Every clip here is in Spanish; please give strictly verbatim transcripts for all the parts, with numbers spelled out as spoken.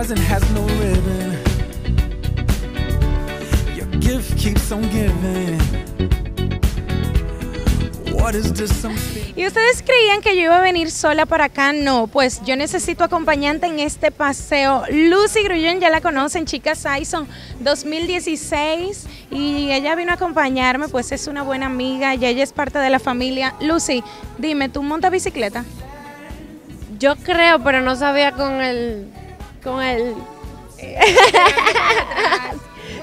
present has no ribbon. Your gift keeps on giving. What is this something? ¿Y ustedes creían que yo iba a venir sola para acá? No, pues yo necesito acompañante en este paseo. Lucy Grullón, ya la conocen, Chica Sisón dos mil dieciséis, y ella vino a acompañarme, pues es una buena amiga y ella es parte de la familia. Lucy, dime, ¿tú montas bicicleta? Yo creo, pero no sabía con el, con el,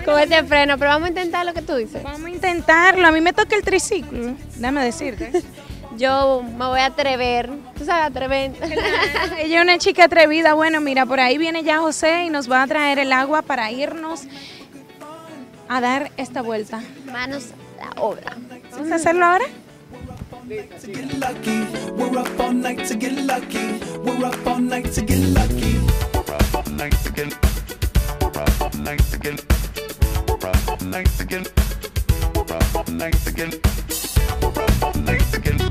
con ese freno, pero vamos a intentar lo que tú dices. Vamos a intentarlo, a mí me toca el triciclo, déjame decirte. Yo me voy a atrever, tú sabes, atrever. Ella es una chica atrevida. Bueno, mira, por ahí viene ya José y nos va a traer el agua para irnos a dar esta vuelta. Manos a la obra. ¿Vamos a hacerlo ahora? To get lucky, we're up all night to get lucky, we're up all night to get lucky, we're up all night to get, we're up all night to get, we're up all night to get, we're up all night to get, we're up all night to get, we're up all night to get,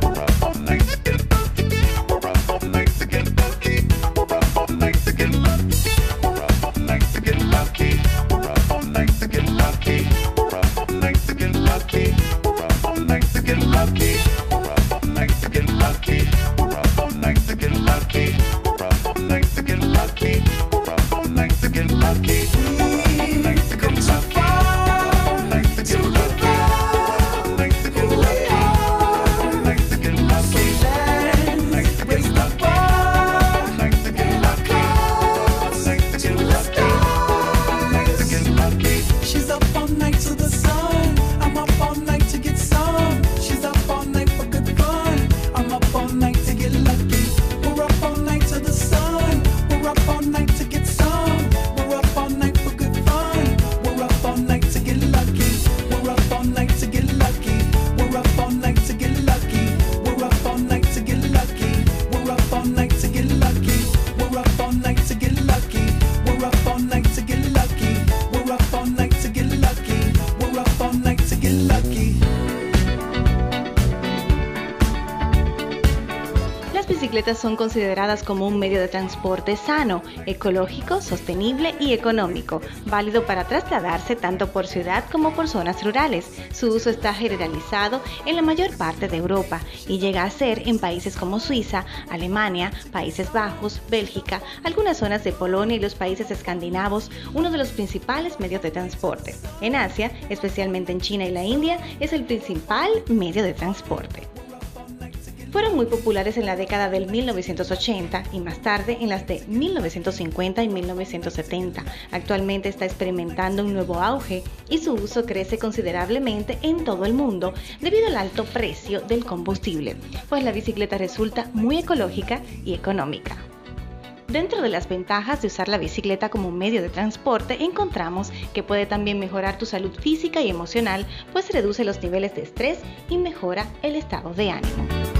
we're up all night to get lucky, we're up all night to get lucky, we're up all night to get lucky, we're up all night to get lucky, we're up all night to get lucky, we're up all night to get lucky. Las bicicletas son consideradas como un medio de transporte sano, ecológico, sostenible y económico, válido para trasladarse tanto por ciudad como por zonas rurales. Su uso está generalizado en la mayor parte de Europa y llega a ser en países como Suiza, Alemania, Países Bajos, Bélgica, algunas zonas de Polonia y los países escandinavos, uno de los principales medios de transporte. En Asia, especialmente en China y la India, es el principal medio de transporte. Fueron muy populares en la década del mil novecientos ochenta y más tarde en las de mil novecientos cincuenta y mil novecientos setenta. Actualmente está experimentando un nuevo auge y su uso crece considerablemente en todo el mundo debido al alto precio del combustible, pues la bicicleta resulta muy ecológica y económica. Dentro de las ventajas de usar la bicicleta como medio de transporte encontramos que puede también mejorar tu salud física y emocional, pues reduce los niveles de estrés y mejora el estado de ánimo.